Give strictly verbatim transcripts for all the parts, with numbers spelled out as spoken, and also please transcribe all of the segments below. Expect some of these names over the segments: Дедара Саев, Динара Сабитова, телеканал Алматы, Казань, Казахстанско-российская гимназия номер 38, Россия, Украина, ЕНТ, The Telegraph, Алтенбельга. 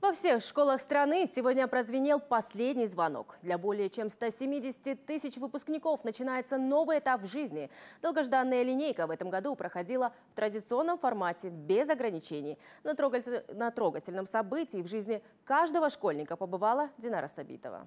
Во всех школах страны сегодня прозвенел последний звонок. Для более чем ста семидесяти тысяч выпускников начинается новый этап в жизни. Долгожданная линейка в этом году проходила в традиционном формате, без ограничений. На трогательном событии в жизни каждого школьника побывала Динара Сабитова.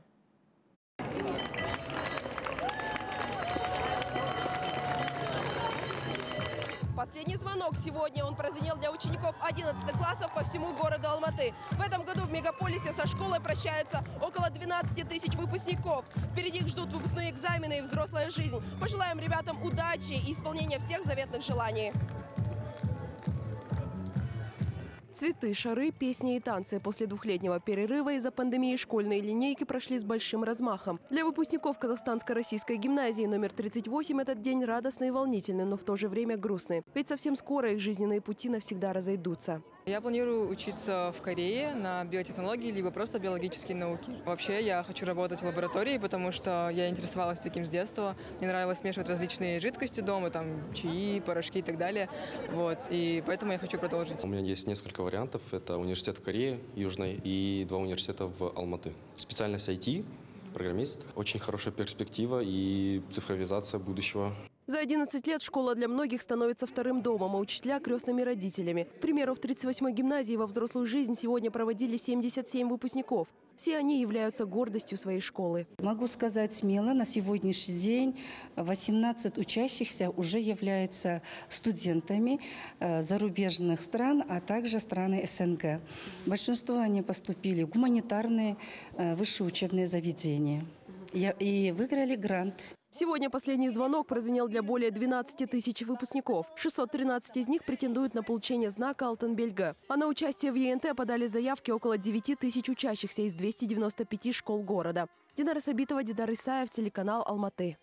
Последний звонок сегодня он прозвенел для учеников одиннадцатых классов по всему городу Алматы. В этом году в мегаполисе со школой прощаются около двенадцати тысяч выпускников. Впереди их ждут выпускные экзамены и взрослая жизнь. Пожелаем ребятам удачи и исполнения всех заветных желаний. Цветы, шары, песни и танцы. После двухлетнего перерыва из-за пандемии школьные линейки прошли с большим размахом. Для выпускников Казахстанско-российской гимназии номер тридцать восемь этот день радостный и волнительный, но в то же время грустный. Ведь совсем скоро их жизненные пути навсегда разойдутся. Я планирую учиться в Корее на биотехнологии, либо просто биологические науки. Вообще я хочу работать в лаборатории, потому что я интересовалась таким с детства. Мне нравилось смешивать различные жидкости дома, там чаи, порошки и так далее. Вот, и поэтому я хочу продолжить. У меня есть несколько вариантов. Это университет в Корее Южной и два университета в Алматы. Специальность ай ти, программист. Очень хорошая перспектива и цифровизация будущего. За одиннадцать лет школа для многих становится вторым домом, а учителя – крестными родителями. К примеру, в тридцать восьмой гимназии во взрослую жизнь сегодня проводили семьдесят семь выпускников. Все они являются гордостью своей школы. Могу сказать смело, на сегодняшний день восемнадцать учащихся уже являются студентами зарубежных стран, а также страны СНГ. Большинство они поступили в гуманитарные высшие учебные заведения и выиграли грант. Сегодня последний звонок прозвенел для более двенадцати тысяч выпускников. шестьсот тринадцать из них претендуют на получение знака «Алтенбельга». А на участие в е эн тэ подали заявки около девяти тысяч учащихся из двухсот девяноста пяти школ города. Динара Сабитова, Дедара Саев, телеканал Алматы.